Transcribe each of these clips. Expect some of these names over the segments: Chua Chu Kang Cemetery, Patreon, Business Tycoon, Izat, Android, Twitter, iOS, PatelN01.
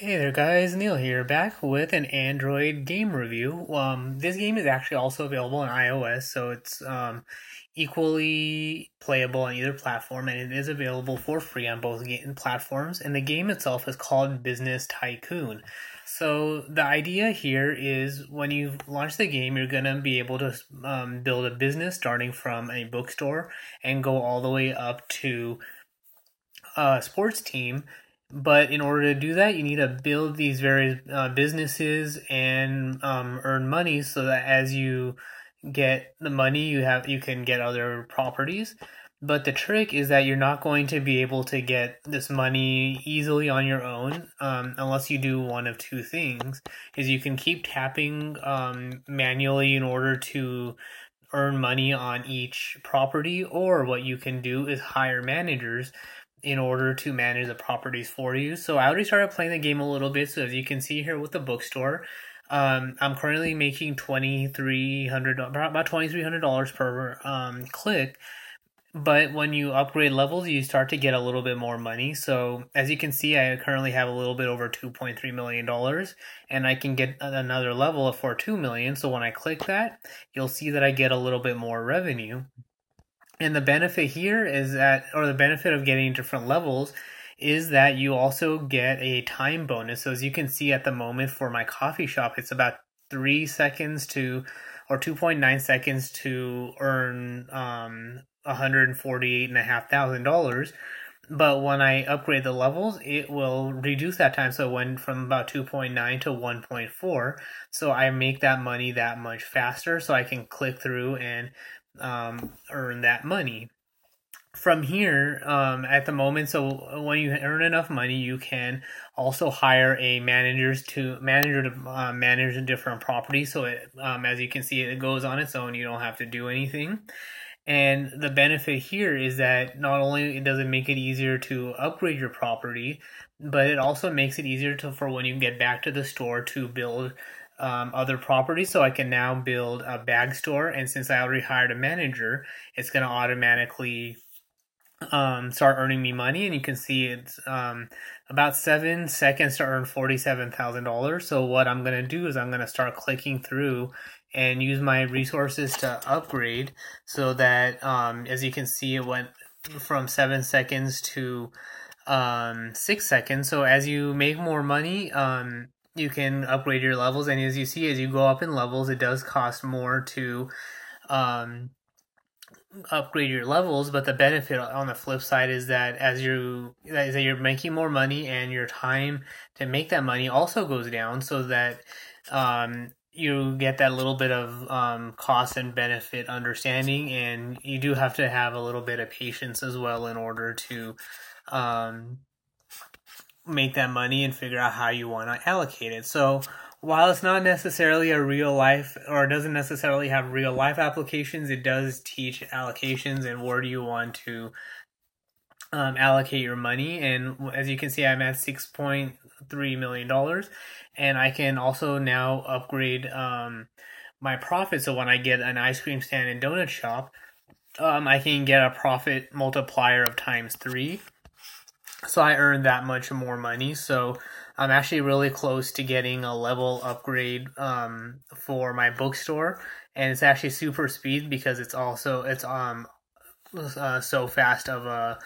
Hey there guys, Neil here, back with an Android game review. This game is actually also available on iOS, so it's equally playable on either platform, and it is available for free on both platforms, and the game itself is called Business Tycoon. So the idea here is when you launch the game, you're going to be able to build a business starting from a bookstore and go all the way up to a sports team. But in order to do that, you need to build these various businesses and earn money so that as you get the money, you can get other properties. But the trick is that you're not going to be able to get this money easily on your own unless you do one of two things. Is you can keep tapping manually in order to earn money on each property, or what you can do is hire managers in order to manage the properties for you. So I already started playing the game a little bit. So as you can see here with the bookstore, I'm currently making $2,300 per click. But when you upgrade levels, you start to get a little bit more money. So as you can see, I currently have a little bit over $2.3 million, and I can get another level for $2 million. So when I click that, you'll see that I get a little bit more revenue. And the benefit here is that, or the benefit of getting different levels is that you also get a time bonus. So as you can see at the moment for my coffee shop, it's about 3 seconds to, or 2.9 seconds to earn $148,500. But when I upgrade the levels, it will reduce that time. So it went from about 2.9 to 1.4. So I make that money that much faster, so I can click through and earn that money from here at the moment. So when you earn enough money, you can also hire a manager to manage different properties. So it, as you can see, it goes on its own. You don't have to do anything. And the benefit here is that not only does it make it easier to upgrade your property, but it also makes it easier for when you get back to the store to build other properties. So I can now build a bag store, and since I already hired a manager, it's going to automatically start earning me money. And you can see it's about 7 seconds to earn $47,000. So what I'm going to do is I'm going to start clicking through and use my resources to upgrade, so that as you can see, it went from 7 seconds to 6 seconds. So as you make more money, you can upgrade your levels, and as you see, as you go up in levels, it does cost more to upgrade your levels. But the benefit on the flip side is that you're making more money, and your time to make that money also goes down, so that you get that little bit of cost and benefit understanding. And you do have to have a little bit of patience as well in order to make that money and figure out how you want to allocate it. So while it's not necessarily a real life, or doesn't necessarily have real life applications, it does teach allocations and where do you want to allocate your money. And as you can see, I'm at $6.3 million, and I can also now upgrade my profit. So when I get an ice cream stand and donut shop, I can get a profit multiplier of times 3. So I earned that much more money. So I'm actually really close to getting a level upgrade for my bookstore, and it's actually super speed because it's so fast of a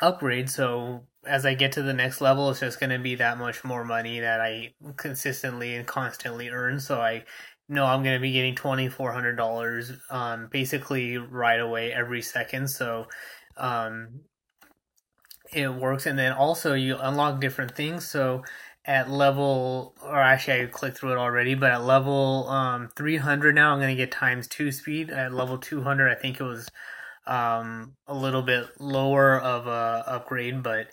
upgrade. So as I get to the next level, it's just going to be that much more money that I consistently and constantly earn. So I know I'm going to be getting $2,400 basically right away every second. So it works. And then also you unlock different things. So at level, or actually I clicked through it already, but at level 300 now I'm going to get times 2 speed. At level 200 I think it was a little bit lower of a upgrade, but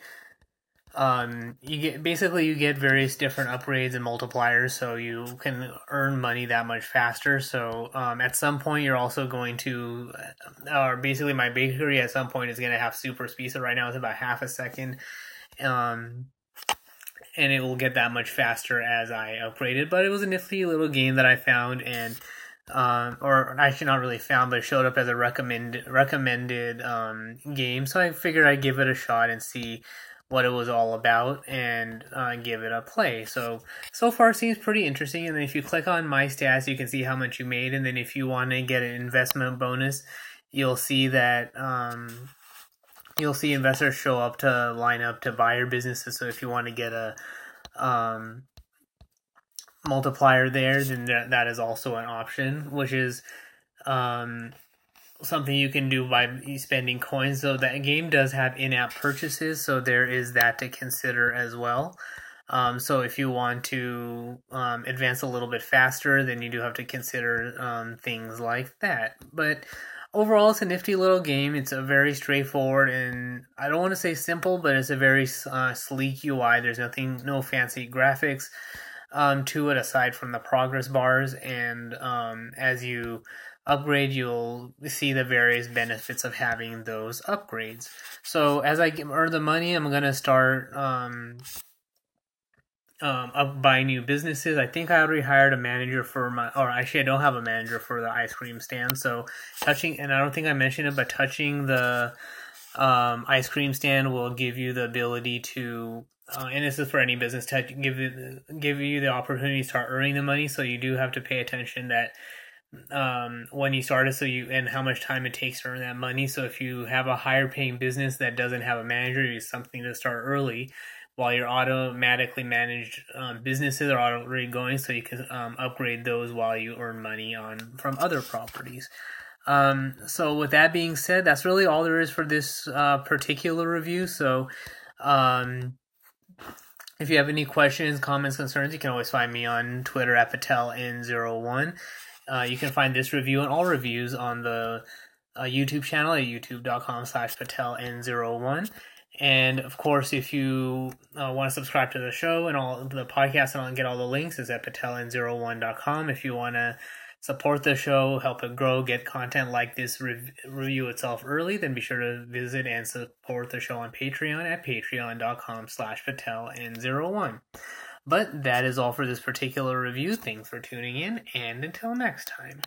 you get various different upgrades and multipliers, so you can earn money that much faster. So at some point you're also going to, or basically my bakery at some point is going to have super speed. So right now it's about half a second, and it will get that much faster as I upgrade it. But it was a nifty little game that I found, and or actually not really found, but it showed up as a recommended game. So I figured I'd give it a shot and see what it was all about and give it a play. So far it seems pretty interesting. And then if you click on My Stats, you can see how much you made. And then if you want to get an investment bonus, you'll see that you'll see investors show up to line up to buy your businesses. So if you want to get a multiplier there, then that is also an option, which is something you can do by spending coins. Though that game does have in-app purchases, so there is that to consider as well. So if you want to advance a little bit faster, then you do have to consider things like that. But overall, it's a nifty little game. It's a very straightforward, and I don't want to say simple, but it's a very sleek UI. There's no fancy graphics to it aside from the progress bars. And as you upgrade, you'll see the various benefits of having those upgrades. So as I earn the money, I'm going to start buying new businesses. I think I already hired a manager for I don't have a manager for the ice cream stand. So I don't think I mentioned it, but touching the ice cream stand will give you the ability to, and this is for any business, give you the opportunity to start earning the money. So you do have to pay attention that when you started, and how much time it takes to earn that money. So if you have a higher paying business that doesn't have a manager, it's something to start early. While your automatically managed businesses are already going, so you can upgrade those while you earn money from other properties. So with that being said, that's really all there is for this particular review. So if you have any questions, comments, concerns, you can always find me on Twitter at PatelN01. You can find this review and all reviews on the YouTube channel at youtube.com/PatelN01. And, of course, if you want to subscribe to the show and all the podcasts and get all the links, is at pateln01.com. If you want to support the show, help it grow, get content like this review itself early, then be sure to visit and support the show on Patreon at patreon.com/pateln01. But that is all for this particular review. Thanks for tuning in, and until next time.